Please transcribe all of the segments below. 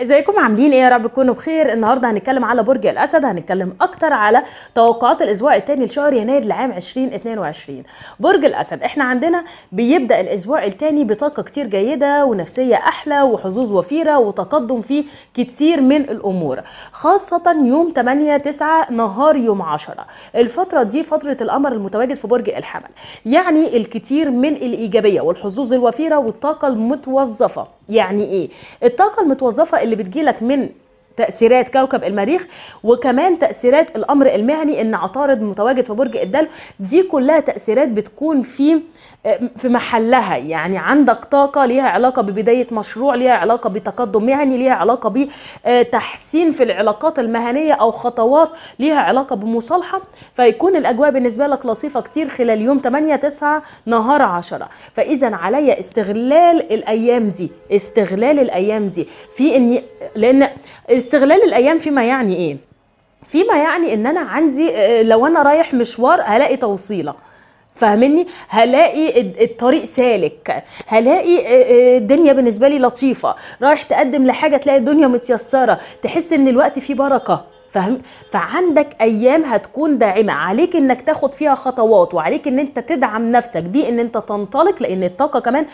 ازيكم عاملين ايه؟ يا رب تكونوا بخير. النهارده هنتكلم على برج الاسد، هنتكلم اكتر على توقعات الاسبوع الثاني لشهر يناير لعام 2022. برج الاسد احنا عندنا بيبدا الاسبوع الثاني بطاقه كتير جيده ونفسيه احلى وحظوظ وفيره وتقدم في كتير من الامور، خاصه يوم 8 9 نهار يوم 10. الفتره دي فتره القمر المتواجد في برج الحمل، يعني الكتير من الايجابيه والحظوظ الوفيره والطاقه المتوظفه. يعني ايه الطاقه المتوظفه؟ اللي بتجيلك من تأثيرات كوكب المريخ وكمان تأثيرات الأمر المهني، إن عطارد متواجد في برج الدلو. دي كلها تأثيرات بتكون في محلها، يعني عندك طاقة ليها علاقة ببداية مشروع، ليها علاقة بتقدم مهني، ليها علاقة بتحسين في العلاقات المهنية أو خطوات ليها علاقة بمصالحة. فيكون الأجواء بالنسبة لك لطيفة كتير خلال يوم 8 9 نهار 10. فإذا عليا استغلال الأيام دي في إني، لأن استغلال الايام فيما يعني ان انا عندي، لو انا رايح مشوار هلاقي توصيله، فاهمني؟ هلاقي الطريق سالك، هلاقي الدنيا بالنسبه لي لطيفه. رايح تقدم لحاجه تلاقي الدنيا متيسره، تحس ان الوقت فيه بركه، فاهم؟ فعندك ايام هتكون داعمه، عليك انك تاخد فيها خطوات، وعليك ان انت تدعم نفسك بان انت تنطلق، لان الطاقه كمان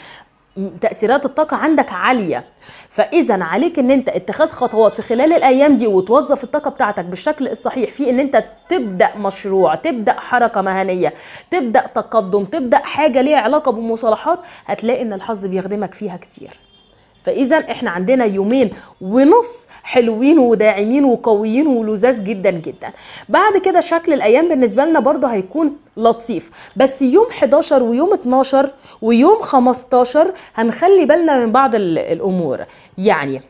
تأثيرات الطاقة عندك عالية. فإذا عليك ان انت اتخاذ خطوات في خلال الايام دي وتوظف الطاقة بتاعتك بالشكل الصحيح، في ان انت تبدأ مشروع، تبدأ حركة مهنية، تبدأ تقدم، تبدأ حاجة ليها علاقة بمصالحات، هتلاقي ان الحظ بيخدمك فيها كتير. فإذا احنا عندنا يومين ونص حلوين وداعمين وقويين ولذاذ جدا جدا. بعد كده شكل الأيام بالنسبة لنا برضه هيكون لطيف، بس يوم 11 ويوم 12 ويوم 15 هنخلي بالنا من بعض الأمور. يعني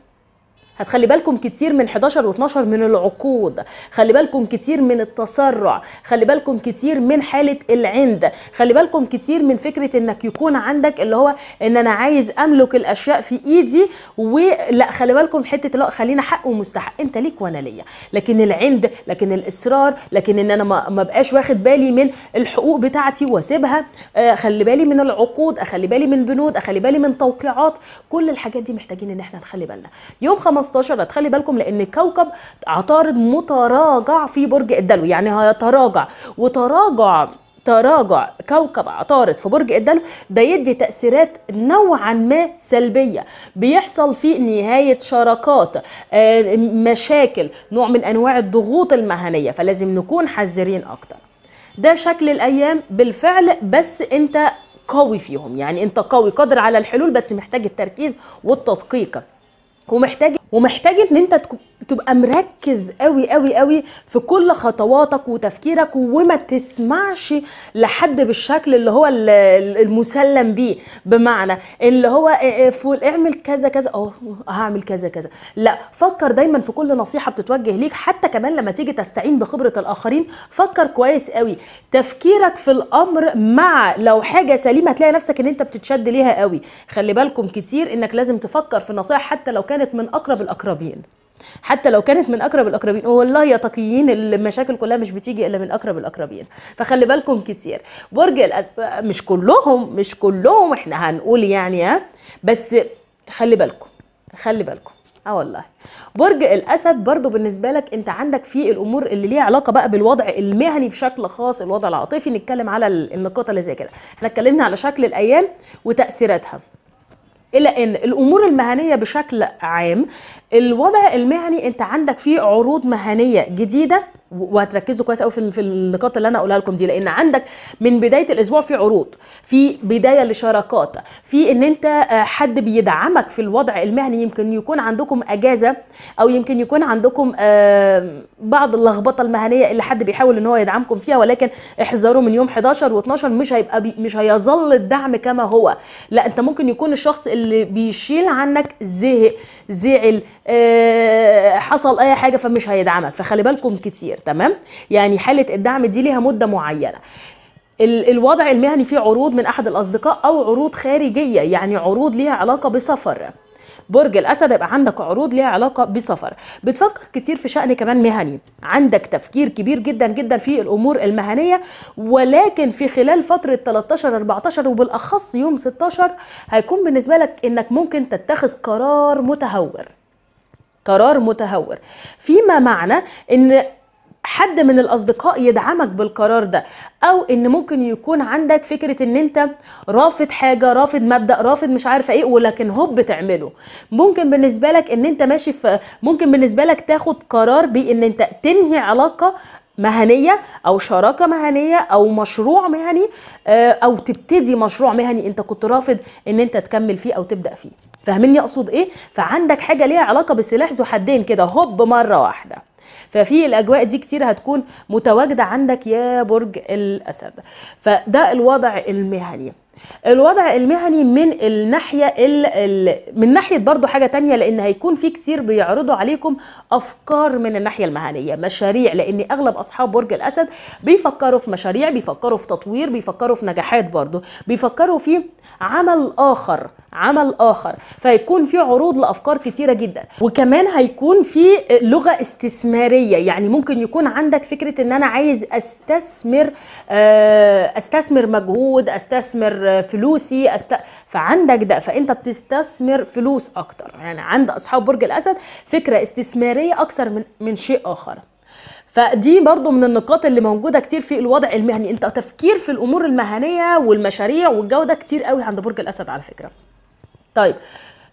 هتخلي بالكم كتير من 11 و12 من العقود، خلي بالكم كتير من التسرع، خلي بالكم كتير من حالة العند، خلي بالكم كتير من فكرة انك يكون عندك اللي هو ان انا عايز املك الاشياء في ايدي، ولا خلي بالكم حتة لا خلينا حق ومستحق، انت ليك وانا ليا. لكن العند، لكن الاصرار، لكن ان انا ما بقاش واخد بالي من الحقوق بتاعتي واسيبها، اخلي بالي من العقود، اخلي بالي من بنود، اخلي بالي من توقيعات، كل الحاجات دي محتاجين ان احنا نخلي بالنا. يوم 15 هتخلي بالكم لان كوكب عطارد متراجع في برج الدلو، يعني هيتراجع، وتراجع كوكب عطارد في برج الدلو ده يدي تأثيرات نوعا ما سلبية، بيحصل فيه نهاية شراكات، مشاكل، نوع من انواع الضغوط المهنية، فلازم نكون حذرين اكتر. ده شكل الايام بالفعل، بس انت قوي فيهم، يعني انت قوي قادر على الحلول، بس محتاج التركيز والتدقيق، ومحتاج ان انت تبقى مركز قوي قوي قوي في كل خطواتك وتفكيرك، وما تسمعش لحد بالشكل اللي هو المسلم بيه، بمعنى اللي هو اعمل كذا كذا او هعمل كذا كذا. لا، فكر دايما في كل نصيحه بتتوجه ليك، حتى كمان لما تيجي تستعين بخبره الاخرين فكر كويس قوي. تفكيرك في الامر مع لو حاجه سليمه هتلاقي نفسك ان انت بتتشد ليها قوي. خلي بالكم كتير انك لازم تفكر في النصائح حتى لو كانت من اقرب الاقربين، والله يا تقيين المشاكل كلها مش بتيجي الا من اقرب الاقربين. فخلي بالكم كتير. برج الاسد مش كلهم احنا هنقول يعني، بس خلي بالكم والله. برج الاسد برضو بالنسبه لك انت عندك في الامور اللي ليها علاقه بقى بالوضع المهني بشكل خاص، الوضع العاطفي. نتكلم على النقاط اللي زي كده، احنا اتكلمنا على شكل الايام وتاثيراتها، إلا أن الأمور المهنية بشكل عام، الوضع المهني أنت عندك فيه عروض مهنية جديدة، وهتركزوا كويس قوي في النقاط اللي انا اقولها لكم دي، لان عندك من بدايه الاسبوع في عروض، في بدايه لشراكات، في ان انت حد بيدعمك في الوضع المهني. يمكن يكون عندكم اجازه، او يمكن يكون عندكم بعض اللخبطه المهنيه اللي حد بيحاول ان هو يدعمكم فيها، ولكن احذروا من يوم 11 و12 مش هيظل الدعم كما هو. لا، انت ممكن يكون الشخص اللي بيشيل عنك زهق، زعل، حصل اي حاجه فمش هيدعمك، فخلي بالكم كتير، تمام؟ يعني حالة الدعم دي ليها مدة معينة. الوضع المهني فيه عروض من أحد الأصدقاء أو عروض خارجية، يعني عروض ليها علاقة بسفر. برج الأسد يبقى عندك عروض ليها علاقة بسفر، بتفكر كتير في شأن كمان مهني، عندك تفكير كبير جدا جدا في الأمور المهنية، ولكن في خلال فترة 13 14 وبالأخص يوم 16 هيكون بالنسبة لك إنك ممكن تتخذ قرار متهور. قرار متهور، فيما معنى ان حد من الأصدقاء يدعمك بالقرار ده، أو إن ممكن يكون عندك فكرة إن أنت رافض حاجة، رافض مبدأ، رافض مش عارفة إيه، ولكن هوب بتعمله. ممكن بالنسبة لك إن أنت ماشي في، ممكن بالنسبة لك تاخد قرار بإن أنت تنهي علاقة مهنية أو شراكة مهنية أو مشروع مهني، أو تبتدي مشروع مهني أنت كنت رافض إن أنت تكمل فيه أو تبدأ فيه. فاهميني أقصد إيه؟ فعندك حاجة ليها علاقة بسلاح ذو حدين كده هوب مرة واحدة. ففي الاجواء دي كتير هتكون متواجده عندك يا برج الاسد. فده الوضع المهني. الوضع المهني من الناحيه من ناحيه برضو حاجه تانية، لان هيكون في كتير بيعرضوا عليكم افكار من الناحيه المهنيه، مشاريع، لان اغلب اصحاب برج الاسد بيفكروا في مشاريع، بيفكروا في تطوير، بيفكروا في نجاحات، برضو بيفكروا في عمل اخر. فيكون في عروض لافكار كتيره جدا، وكمان هيكون في لغه استثماريه. يعني ممكن يكون عندك فكره ان انا عايز استثمر مجهود، استثمر فلوسي، فعندك ده، فانت بتستثمر فلوس اكتر. يعني عند اصحاب برج الاسد فكره استثماريه اكثر من شيء اخر. فدي برضو من النقاط اللي موجوده كتير في الوضع المهني. انت تفكير في الامور المهنيه والمشاريع والجوده كتير قوي عند برج الاسد على فكره. طيب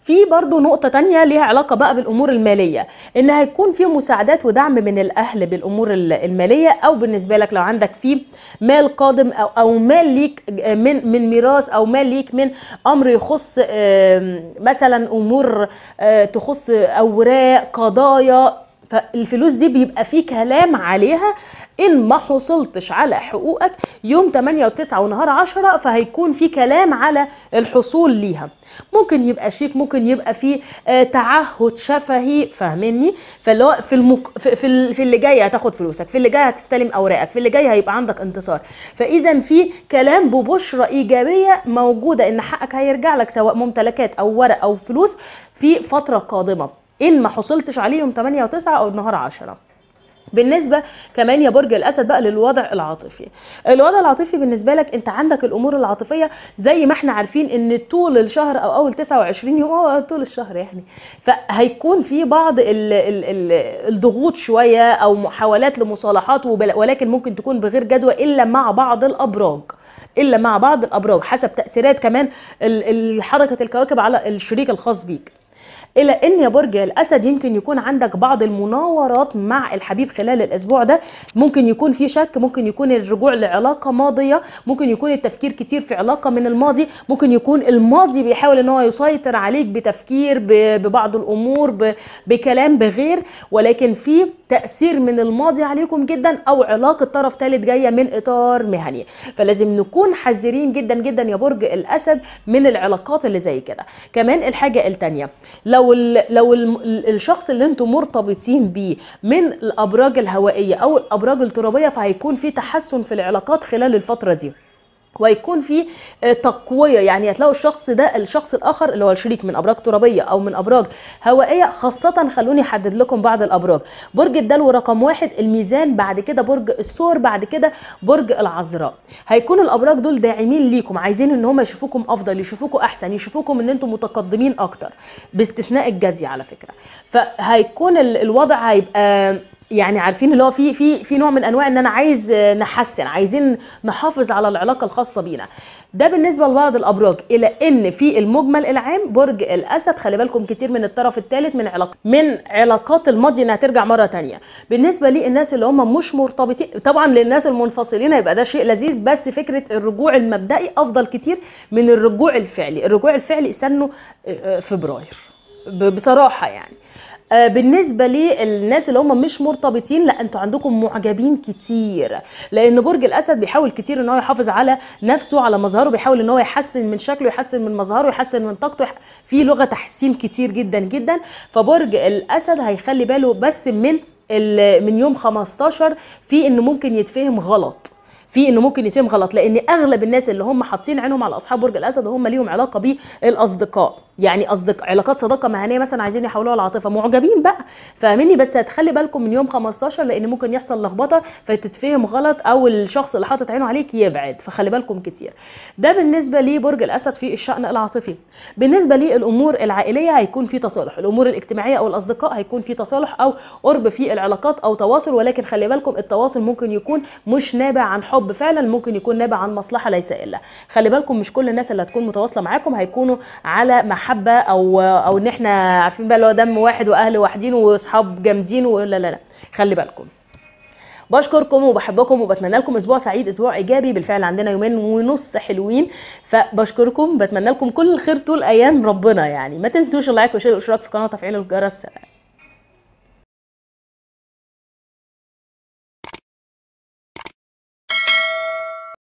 في برضو نقطة تانية ليها علاقة بقى بالأمور المالية، إن هيكون في مساعدات ودعم من الأهل بالأمور المالية، أو بالنسبة لك لو عندك في مال قادم أو مال ليك من ميراث، أو مال ليك من أمر يخص مثلا أمور تخص أوراق، قضايا. فالفلوس دي بيبقى فيه كلام عليها، إن ما حصلتش على حقوقك يوم 8 و9 ونهار 10 فهيكون في كلام على الحصول ليها. ممكن يبقى شيك، ممكن يبقى في تعهد شفهي، فاهميني؟ في اللي جاي هتاخد فلوسك، في اللي جاي هتستلم اوراقك، في اللي جاي هيبقى عندك انتصار. فاذا في كلام ببشرة ايجابية موجودة، ان حقك هيرجع لك سواء ممتلكات او ورق او فلوس في فترة قادمة، إن ما حصلتش عليه يوم 8 و9 أو النهار 10. بالنسبة كمان يا برج الأسد بقى للوضع العاطفي. الوضع العاطفي بالنسبة لك أنت عندك الأمور العاطفية زي ما احنا عارفين إن طول الشهر أو أول 29 يوم طول الشهر يعني، فهيكون في بعض الضغوط شوية أو محاولات لمصالحات، ولكن ممكن تكون بغير جدوى إلا مع بعض الأبراج حسب تأثيرات كمان حركة الكواكب على الشريك الخاص بيك. إلى أن يا برج الأسد يمكن يكون عندك بعض المناورات مع الحبيب خلال الأسبوع ده. ممكن يكون في شك، ممكن يكون الرجوع لعلاقة ماضية، ممكن يكون التفكير كتير في علاقة من الماضي، ممكن يكون الماضي بيحاول أن هو يسيطر عليك بتفكير ببعض الأمور، بكلام بغير، ولكن في تأثير من الماضي عليكم جدا، أو علاقة طرف ثالث جاية من إطار مهني. فلازم نكون حذرين جدا جدا يا برج الأسد من العلاقات اللي زي كده. كمان الحاجة التانية، لو الشخص اللي انتم مرتبطين بيه من الابراج الهوائيه او الابراج الترابيه، فهيكون في تحسن في العلاقات خلال الفتره دي، ويكون في تقويه. يعني هتلاقوا الشخص ده، الشخص الاخر اللي هو الشريك من ابراج ترابيه او من ابراج هوائيه خاصه. خلوني احدد لكم بعض الابراج: برج الدلو رقم 1، الميزان، بعد كده برج الثور، بعد كده برج العذراء. هيكون الابراج دول داعمين ليكم، عايزين ان هم يشوفوكم افضل، يشوفوكم احسن، يشوفوكم ان انتم متقدمين اكتر، باستثناء الجدي على فكره. فهيكون الوضع هيبقى يعني عارفين اللي هو في نوع من انواع ان انا عايز نحسن، عايزين نحافظ على العلاقه الخاصه بينا. ده بالنسبه لبعض الابراج. الى ان في المجمل العام برج الاسد خلي بالكم كتير من الطرف الثالث، من علاقات الماضي انها ترجع مره ثانيه. بالنسبه للناس اللي هم مش مرتبطين، طبعا للناس المنفصلين هيبقى ده شيء لذيذ، بس فكره الرجوع المبدئي افضل كتير من الرجوع الفعلي. الرجوع الفعلي استنوا فبراير بصراحه يعني. بالنسبة للناس اللي هم مش مرتبطين، لا انتوا عندكم معجبين كتير، لان برج الاسد بيحاول كتير ان هو يحافظ على نفسه، على مظهره، بيحاول ان هو يحسن من شكله، يحسن من مظهره، يحسن من طاقته، في لغة تحسين كتير جدا جدا. فبرج الاسد هيخلي باله بس من يوم 15 في انه ممكن يتفهم غلط، لان اغلب الناس اللي هم حاطين عينهم على اصحاب برج الاسد هم ليهم علاقة بالاصدقاء. يعني قصدك علاقات صداقه مهنيه مثلا عايزين يحولوها لعاطفه، معجبين بقى فاهميني، بس هتخلي بالكم من يوم 15 لان ممكن يحصل لخبطه فتتفهم غلط او الشخص اللي حاطط عينه عليك يبعد، فخلي بالكم كتير. ده بالنسبه لبرج الاسد في الشأن العاطفي. بالنسبه للامور العائليه هيكون في تصالح، الامور الاجتماعيه او الاصدقاء هيكون في تصالح او قرب في العلاقات او تواصل، ولكن خلي بالكم التواصل ممكن يكون مش نابع عن حب فعلا، ممكن يكون نابع عن مصلحه ليس الا. خلي بالكم مش كل الناس اللي هتكون متواصله معاكم هيكونوا على محبه او ان احنا عارفين بقى اللي هو دم واحد واهل واحدين واصحاب جامدين ولا لا، خلي بالكم. بشكركم وبحبكم وبتمنى لكم اسبوع سعيد، اسبوع ايجابي. بالفعل عندنا يومين ونص حلوين، فبشكركم، بتمنى لكم كل الخير طول ايام ربنا. يعني ما تنسوش اللايك والشير والاشتراك في القناه وتفعيل الجرس.